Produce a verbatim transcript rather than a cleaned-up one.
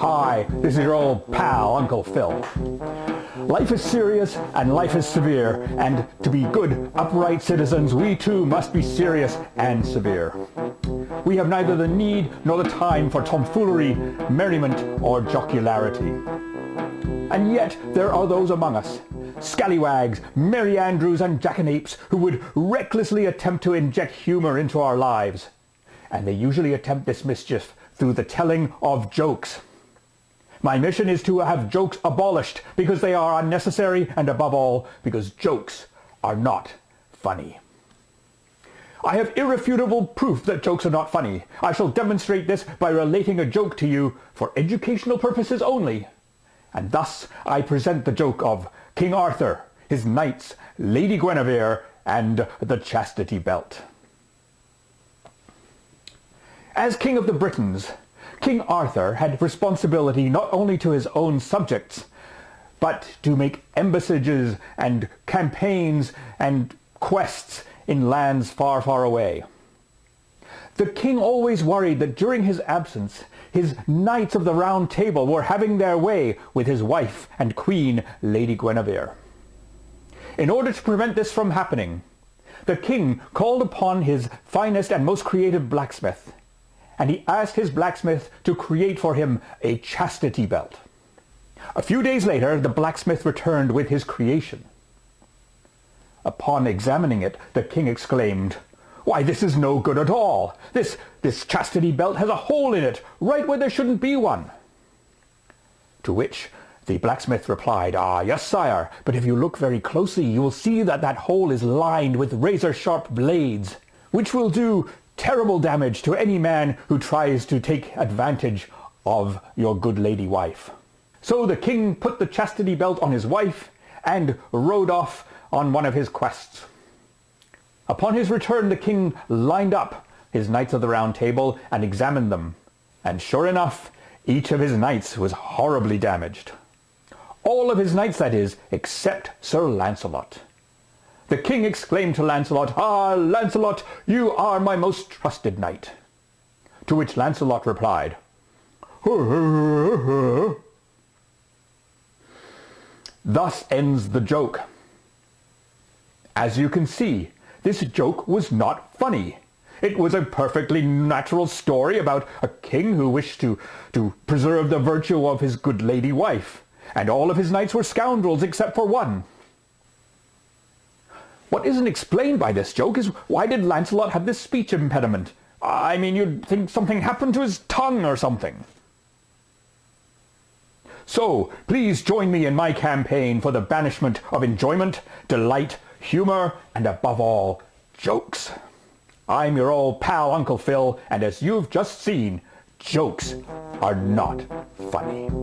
Hi, this is your old pal, Uncle Phil. Life is serious and life is severe, and to be good, upright citizens, we too must be serious and severe. We have neither the need nor the time for tomfoolery, merriment, or jocularity. And yet there are those among us, scallywags, merry andrews and jackanapes, who would recklessly attempt to inject humour into our lives. And they usually attempt this mischief through the telling of jokes. My mission is to have jokes abolished because they are unnecessary, and above all, because jokes are not funny. I have irrefutable proof that jokes are not funny. I shall demonstrate this by relating a joke to you for educational purposes only. And thus I present the joke of King Arthur, his knights, Lady Guinevere, and the chastity belt. As King of the Britons, King Arthur had responsibility not only to his own subjects, but to make embassages and campaigns and quests in lands far, far away. The king always worried that during his absence, his Knights of the Round Table were having their way with his wife and queen, Lady Guinevere. In order to prevent this from happening, the king called upon his finest and most creative blacksmith, and he asked his blacksmith to create for him a chastity belt. A few days later, the blacksmith returned with his creation. Upon examining it, the king exclaimed, "Why, this is no good at all. This, this chastity belt has a hole in it, right where there shouldn't be one." To which the blacksmith replied, "Ah, yes, sire, but if you look very closely, you will see that that hole is lined with razor-sharp blades, which will do terrible damage to any man who tries to take advantage of your good lady wife." So the king put the chastity belt on his wife and rode off on one of his quests. Upon his return, the king lined up his Knights of the Round Table and examined them, and sure enough, each of his knights was horribly damaged. All of his knights, that is, except Sir Lancelot. The king exclaimed to Lancelot, "Ah, Lancelot, you are my most trusted knight." To which Lancelot replied, Thus ends the joke. As you can see, this joke was not funny. It was a perfectly natural story about a king who wished to, to preserve the virtue of his good lady wife, and all of his knights were scoundrels except for one. What isn't explained by this joke is, why did Lancelot have this speech impediment? I mean, you'd think something happened to his tongue or something. So, please join me in my campaign for the banishment of enjoyment, delight, humor, and above all, jokes. I'm your old pal, Uncle Phil, and as you've just seen, jokes are not funny.